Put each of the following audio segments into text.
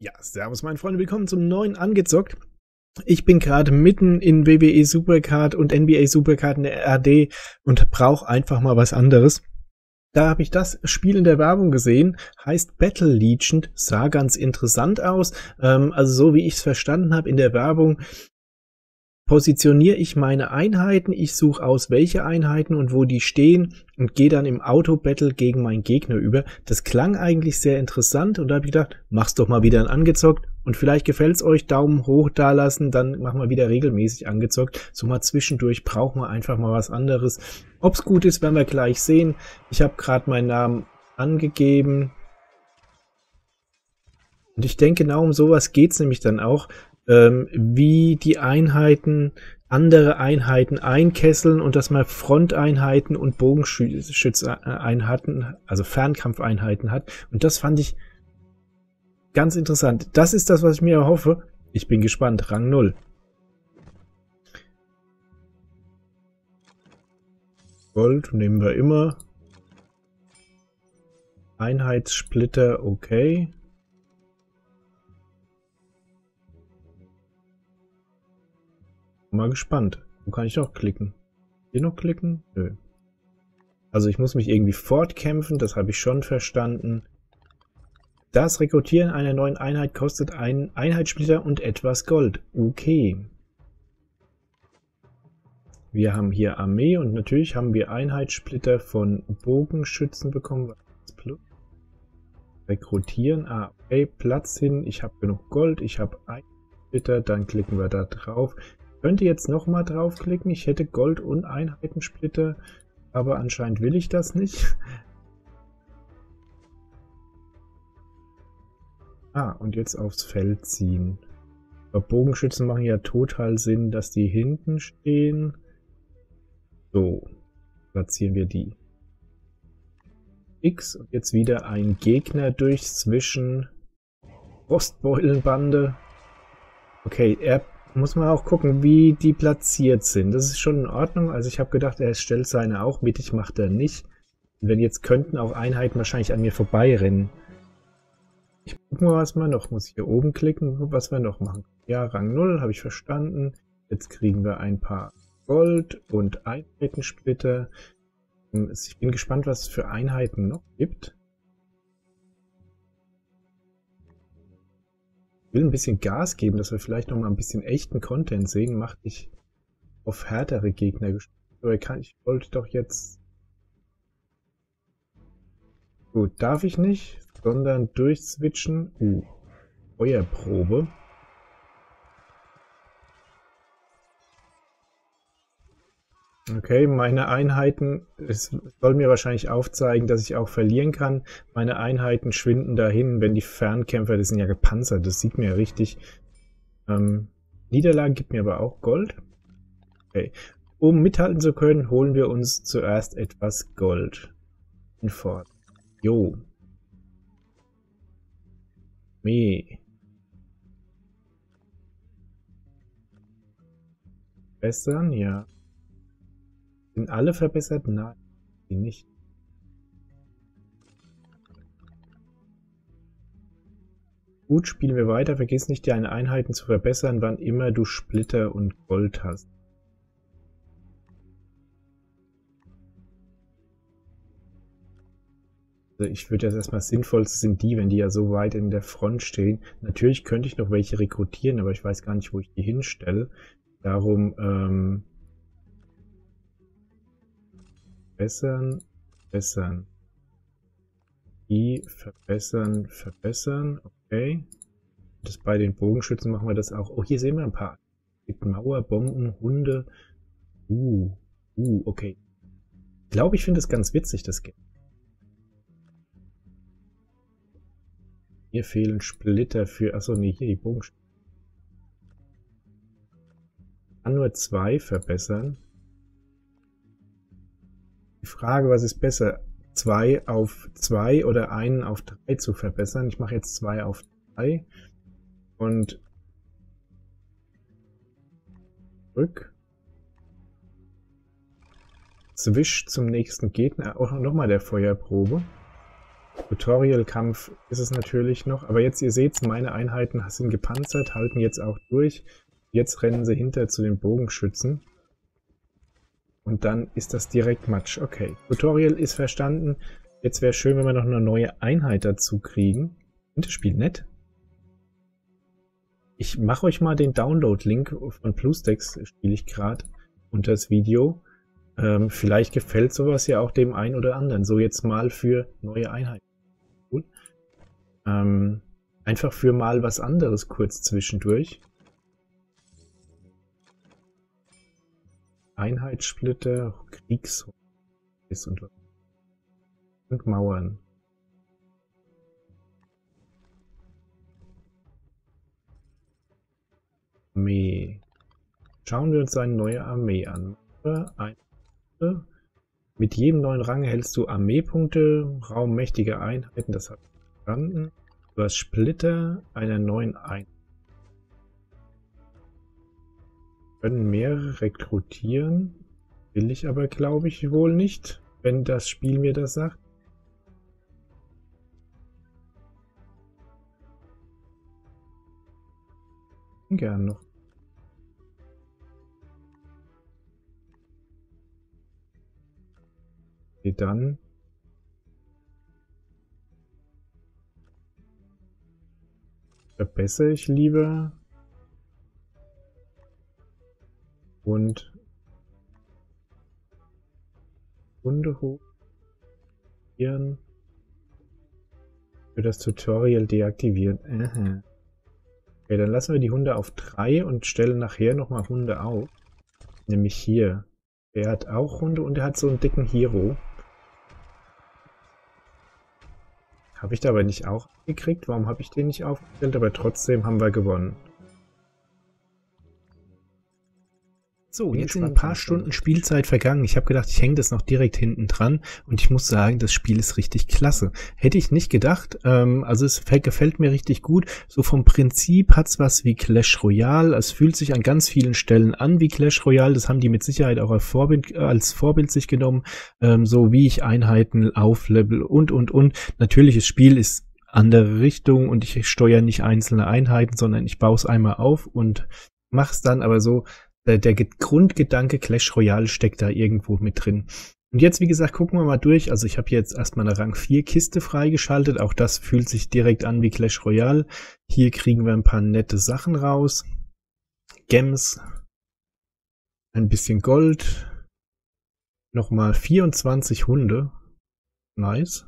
Ja, servus meine Freunde, willkommen zum neuen Angezockt. Ich bin gerade mitten in WWE Supercard und NBA Supercard in der RD und brauche einfach mal was anderes. Da habe ich das Spiel in der Werbung gesehen, heißt Battle Legion, sah ganz interessant aus. Also so wie ich es verstanden habe in der Werbung, positioniere ich meine Einheiten, ich suche aus, welche Einheiten und wo die stehen und gehe dann im Auto-Battle gegen meinen Gegner über. Das klang eigentlich sehr interessant und da habe ich gedacht, mach's doch mal wieder ein Angezockt und vielleicht gefällt's euch, Daumen hoch da lassen, dann machen wir wieder regelmäßig Angezockt. So mal zwischendurch brauchen wir einfach mal was anderes. Ob's gut ist, werden wir gleich sehen. Ich habe gerade meinen Namen angegeben und ich denke, genau um sowas geht's nämlich dann auch. Wie die Einheiten andere Einheiten einkesseln und dass man Fronteinheiten und Bogenschützeneinheiten, also Fernkampfeinheiten hat. Und das fand ich ganz interessant. Das ist das, was ich mir erhoffe. Ich bin gespannt. Rang 0. Gold nehmen wir immer. Einheitssplitter, okay. Mal gespannt. Wo kann ich noch klicken? Hier noch klicken? Nö. Also ich muss mich irgendwie fortkämpfen, das habe ich schon verstanden. Das Rekrutieren einer neuen Einheit kostet einen Einheitssplitter und etwas Gold. Okay. Wir haben hier Armee und natürlich haben wir Einheitssplitter von Bogenschützen bekommen. Rekrutieren. Ah, okay. Platz hin. Ich habe genug Gold. Ich habe Einheitssplitter. Dann klicken wir da drauf. Ich könnte jetzt nochmal draufklicken, ich hätte Gold und Einheitensplitter, aber anscheinend will ich das nicht. Ah, und jetzt aufs Feld ziehen. Aber Bogenschützen machen ja total Sinn, dass die hinten stehen. So, platzieren wir die X und jetzt wieder ein Gegner durchzwischen. Rostbeulenbande. Okay, er muss man auch gucken, wie die platziert sind. Das ist schon in Ordnung. Also ich habe gedacht, er stellt seine auch mit, ich mache da nicht. Wenn jetzt könnten auch Einheiten wahrscheinlich an mir vorbeirennen. Ich gucke mal, was man noch. Muss ich hier oben klicken, was wir noch machen. Ja, Rang 0, habe ich verstanden. Jetzt kriegen wir ein paar Gold und Einheitensplitter. Ich bin gespannt, was es für Einheiten noch gibt. Ich will ein bisschen Gas geben, dass wir vielleicht noch mal ein bisschen echten Content sehen. Macht ich auf härtere Gegner gespielt. Aber ich wollte doch jetzt... Gut, darf ich nicht, sondern durchswitchen. Feuerprobe. Okay, meine Einheiten, es soll mir wahrscheinlich aufzeigen, dass ich auch verlieren kann. Meine Einheiten schwinden dahin, wenn die Fernkämpfer, das sind ja gepanzert, das sieht mir ja richtig. Niederlage gibt mir aber auch Gold. Okay. Um mithalten zu können, holen wir uns zuerst etwas Gold. Und fort. Jo. Meh. Bessern, ja. Sind alle verbessert? Nein, die nicht. Gut, spielen wir weiter. Vergiss nicht, deine Einheiten zu verbessern, wann immer du Splitter und Gold hast. Also ich würde das erstmal sinnvollste sind die, wenn die ja so weit in der Front stehen. Natürlich könnte ich noch welche rekrutieren, aber ich weiß gar nicht, wo ich die hinstelle. Darum, verbessern, verbessern. Die verbessern, verbessern. Okay. Das bei den Bogenschützen machen wir das auch. Oh, hier sehen wir ein paar. Es gibt Mauer, Bomben, Hunde. Okay. Ich glaube, ich finde das ganz witzig, das Game. Mir fehlen Splitter für... Achso, nee, hier die Bogenschützen. Ich kann nur 2 verbessern. Die Frage, was ist besser, 2 auf 2 oder einen auf 3 zu verbessern? Ich mache jetzt 2 auf 3 und zurück. Zwisch zum nächsten Gegner. Auch nochmal der Feuerprobe. Tutorial-Kampf ist es natürlich noch. Aber jetzt, ihr seht, meine Einheiten sind gepanzert, halten jetzt auch durch. Jetzt rennen sie hinter zu den Bogenschützen. Und dann ist das direkt Matsch. Okay, Tutorial ist verstanden. Jetzt wäre schön, wenn wir noch eine neue Einheit dazu kriegen. Und das Spiel nett. Ich mache euch mal den Download-Link von BlueStacks, spiele ich gerade, unter das Video. Vielleicht gefällt sowas ja auch dem einen oder anderen. So jetzt mal für neue Einheiten. Gut. Einfach für mal was anderes kurz zwischendurch. Einheitssplitter, Kriegshof und Mauern. Armee. Schauen wir uns eine neue Armee an. Mit jedem neuen Rang erhältst du Armeepunkte, raummächtige Einheiten, das habe ich verstanden. Du hast Splitter einer neuen Einheit. Wir können mehrere rekrutieren, will ich aber glaube ich wohl nicht, wenn das Spiel mir das sagt. Gern noch. Dann verbessere ich lieber und Runde hoch für das Tutorial deaktivieren. Aha. Okay, dann lassen wir die Hunde auf 3 und stellen nachher nochmal Hunde auf. Nämlich hier. Er hat auch Hunde und er hat so einen dicken Hero. Habe ich da aber nicht auch gekriegt? Warum habe ich den nicht aufgestellt? Aber trotzdem haben wir gewonnen. So, jetzt sind ein paar Stunden Spielzeit vergangen. Ich habe gedacht, ich hänge das noch direkt hinten dran. Und ich muss sagen, das Spiel ist richtig klasse. Hätte ich nicht gedacht. Also es gefällt mir richtig gut. So vom Prinzip hat es was wie Clash Royale. Es fühlt sich an ganz vielen Stellen an wie Clash Royale. Das haben die mit Sicherheit auch als Vorbild sich genommen. So wie ich Einheiten auflevel und. Natürlich, das Spiel ist andere Richtung. Und ich steuere nicht einzelne Einheiten, sondern ich baue es einmal auf und mache es dann aber so. Der Grundgedanke Clash Royale steckt da irgendwo mit drin. Und jetzt, wie gesagt, gucken wir mal durch. Also ich habe jetzt erstmal eine Rang 4 Kiste freigeschaltet. Auch das fühlt sich direkt an wie Clash Royale. Hier kriegen wir ein paar nette Sachen raus. Gems. Ein bisschen Gold. Nochmal 24 Hunde. Nice.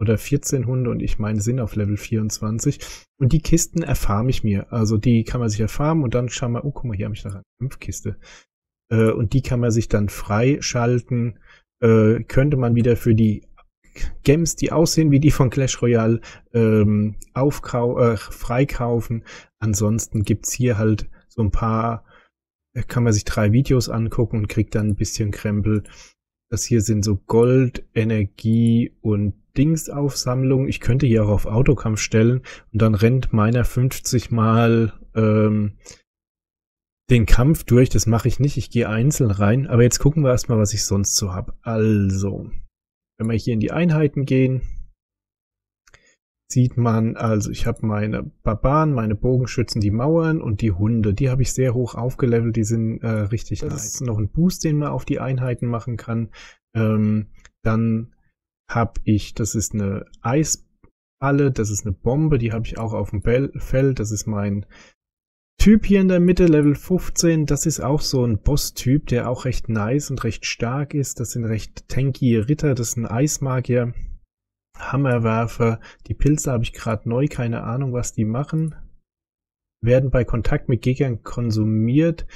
Oder 14 Hunde und ich meine sind auf Level 24. Und die Kisten erfarme ich mir. Also die kann man sich erfarmen und dann schauen wir, oh guck mal, hier habe ich noch eine 5-Kiste. Und die kann man sich dann freischalten. Könnte man wieder für die Gems, die aussehen wie die von Clash Royale, freikaufen. Ansonsten gibt es hier halt so ein paar, kann man sich 3 Videos angucken und kriegt dann ein bisschen Krempel. Das hier sind so Gold, Energie und Dingsaufsammlung. Ich könnte hier auch auf Autokampf stellen und dann rennt meiner 50 mal den Kampf durch. Das mache ich nicht. Ich gehe einzeln rein. Aber jetzt gucken wir erstmal, was ich sonst so habe. Also, wenn wir hier in die Einheiten gehen, sieht man, also ich habe meine Barbaren, meine Bogenschützen, die Mauern und die Hunde. Die habe ich sehr hoch aufgelevelt. Die sind richtig nice. Das ist noch ein Boost, den man auf die Einheiten machen kann. Dann habe ich, das ist eine Eisfalle, das ist eine Bombe, die habe ich auch auf dem Feld, das ist mein Typ hier in der Mitte, Level 15, das ist auch so ein Boss-Typ, der auch recht nice und recht stark ist, das sind recht tanky Ritter, das ist ein Eismagier, Hammerwerfer, die Pilze habe ich gerade neu, keine Ahnung, was die machen, werden bei Kontakt mit Gegnern konsumiert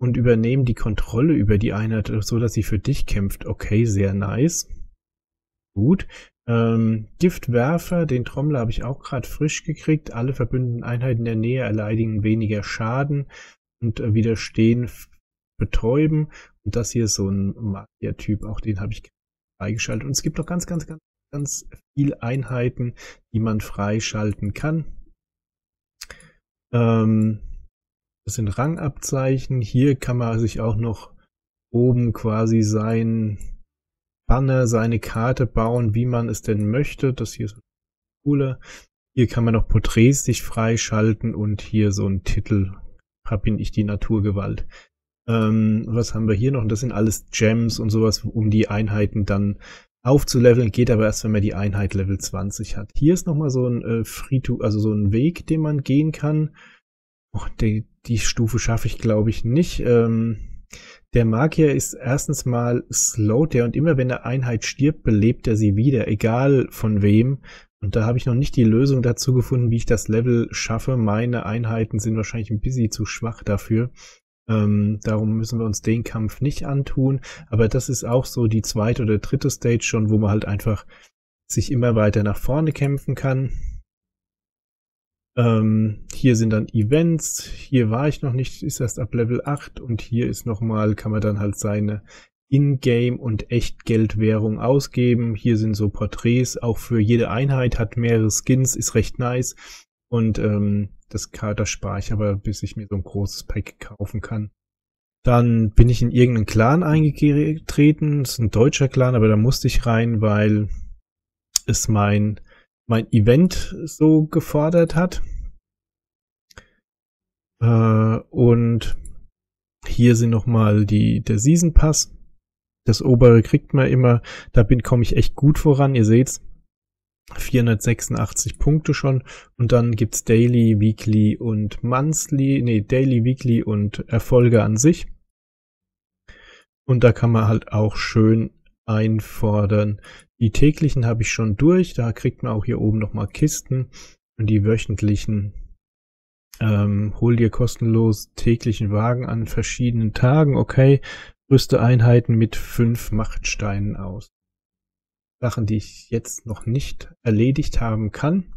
und übernehmen die Kontrolle über die Einheit, so dass sie für dich kämpft, okay, sehr nice. Gut. Giftwerfer, den Trommler habe ich auch gerade frisch gekriegt. Alle verbündeten Einheiten in der Nähe erleiden weniger Schaden und widerstehen, betäuben. Und das hier ist so ein Magier-Typ, auch den habe ich freigeschaltet. Und es gibt noch ganz viele Einheiten, die man freischalten kann. Das sind Rangabzeichen. Hier kann man sich auch noch oben quasi sein Banner seine Karte bauen, wie man es denn möchte. Das hier ist cooler. Hier kann man noch Porträts sich freischalten und hier so einen Titel. Hab bin ich die Naturgewalt. Was haben wir hier noch? Und das sind alles Gems und sowas, um die Einheiten dann aufzuleveln. Geht aber erst, wenn man die Einheit Level 20 hat. Hier ist nochmal so ein so ein Weg, den man gehen kann. Oh, die Stufe schaffe ich, glaube ich, nicht. Der Magier ist erstens mal slowed der und immer wenn eine Einheit stirbt, belebt er sie wieder, egal von wem. Und da habe ich noch nicht die Lösung dazu gefunden, wie ich das Level schaffe. Meine Einheiten sind wahrscheinlich ein bisschen zu schwach dafür. Darum müssen wir uns den Kampf nicht antun. Aber das ist auch so die zweite oder dritte Stage schon, wo man halt einfach sich immer weiter nach vorne kämpfen kann. Hier sind dann Events. Hier war ich noch nicht, ist erst ab Level 8. Und hier ist nochmal, kann man dann halt seine Ingame und Echtgeldwährung ausgeben. Hier sind so Porträts, auch für jede Einheit, hat mehrere Skins, ist recht nice. Und das spare ich aber, bis ich mir so ein großes Pack kaufen kann. Dann bin ich in irgendeinen Clan eingetreten. Das ist ein deutscher Clan, aber da musste ich rein, weil es mein Event so gefordert hat. Und hier sind nochmal der Season Pass. Das obere kriegt man immer, da komme ich echt gut voran, ihr seht's, 486 Punkte schon und dann gibt's Daily, Weekly und Monthly, Daily, Weekly und Erfolge an sich und da kann man halt auch schön einfordern. Die täglichen habe ich schon durch, da kriegt man auch hier oben nochmal Kisten und die wöchentlichen hol dir kostenlos täglichen Wagen an verschiedenen Tagen, okay. Rüste Einheiten mit 5 Machtsteinen aus. Sachen, die ich jetzt noch nicht erledigt haben kann.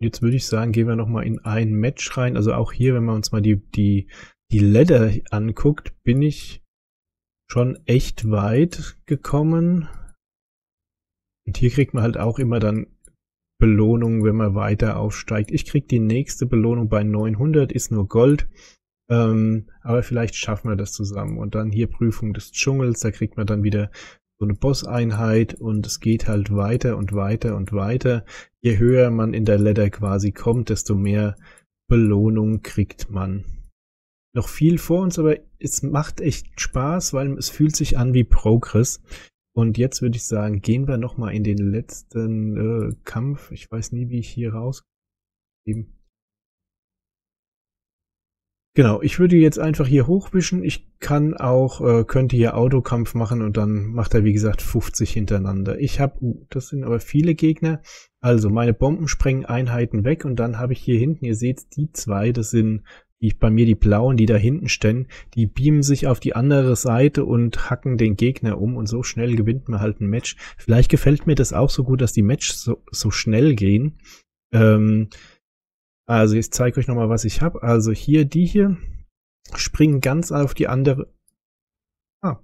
Jetzt würde ich sagen, gehen wir nochmal in ein Match rein. Also auch hier, wenn man uns mal die Ladder anguckt, bin ich schon echt weit gekommen. Und hier kriegt man halt auch immer dann Belohnungen, wenn man weiter aufsteigt. Ich kriege die nächste Belohnung bei 900, ist nur Gold. Aber vielleicht schaffen wir das zusammen. Und dann hier Prüfung des Dschungels, da kriegt man dann wieder so eine Bosseinheit und es geht halt weiter und weiter und weiter. Je höher man in der Ladder quasi kommt, desto mehr Belohnung kriegt man. Noch viel vor uns, aber es macht echt Spaß, weil es fühlt sich an wie Progress. Und jetzt würde ich sagen, gehen wir nochmal in den letzten Kampf. Ich weiß nie, wie ich hier rauskomme. Genau, ich würde jetzt einfach hier hochwischen. Ich kann auch, könnte hier Autokampf machen und dann macht er, wie gesagt, 50 hintereinander. Ich habe, das sind aber viele Gegner. Also meine Bomben sprengen Einheiten weg und dann habe ich hier hinten, ihr seht die zwei, das sind bei mir die blauen, die da hinten stehen. Die beamen sich auf die andere Seite und hacken den Gegner um und so schnell gewinnt man halt ein Match. Vielleicht gefällt mir das auch so gut, dass die Matches so schnell gehen. Also ich zeige euch nochmal, was ich habe. Also hier, die hier springen ganz auf die andere.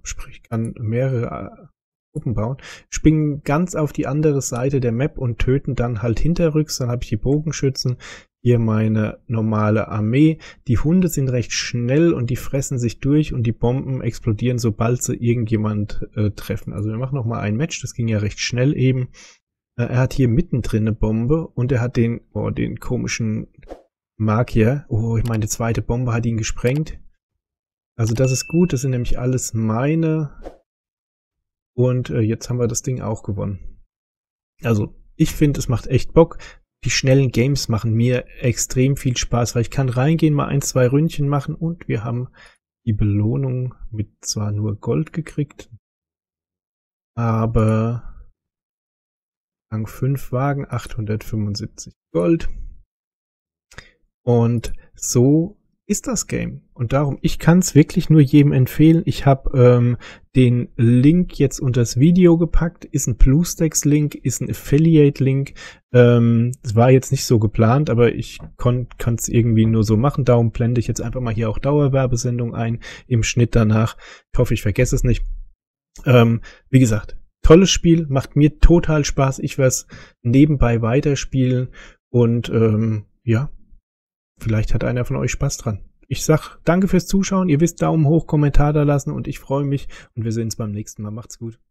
Sprich, ich kann mehrere Gruppen bauen. Springen ganz auf die andere Seite der Map und töten dann halt hinterrücks. Dann habe ich die Bogenschützen. Hier meine normale Armee. Die Hunde sind recht schnell und die fressen sich durch und die Bomben explodieren, sobald sie irgendjemand treffen. Also wir machen nochmal ein Match. Das ging ja recht schnell eben. Er hat hier mittendrin eine Bombe und er hat den komischen Magier. Oh, ich meine, die zweite Bombe hat ihn gesprengt. Also das ist gut, das sind nämlich alles meine. Und jetzt haben wir das Ding auch gewonnen. Also ich finde, es macht echt Bock. Die schnellen Games machen mir extrem viel Spaß, weil ich kann reingehen, mal ein, zwei Ründchen machen und wir haben die Belohnung mit zwar nur Gold gekriegt, aber 5 Wagen, 875 Gold. Und so ist das Game. Und darum, ich kann es wirklich nur jedem empfehlen. Ich habe den Link jetzt unter das Video gepackt. Ist ein BlueStacks-Link, ist ein Affiliate-Link. Es war jetzt nicht so geplant, aber ich kann es irgendwie nur so machen. Darum blende ich jetzt einfach mal hier auch Dauerwerbesendung ein im Schnitt danach. Ich hoffe, ich vergesse es nicht. Wie gesagt, tolles Spiel, macht mir total Spaß. Ich werde es nebenbei weiterspielen und ja, vielleicht hat einer von euch Spaß dran. Ich sag danke fürs Zuschauen, ihr wisst, Daumen hoch, Kommentar da lassen und ich freue mich und wir sehen uns beim nächsten Mal. Macht's gut.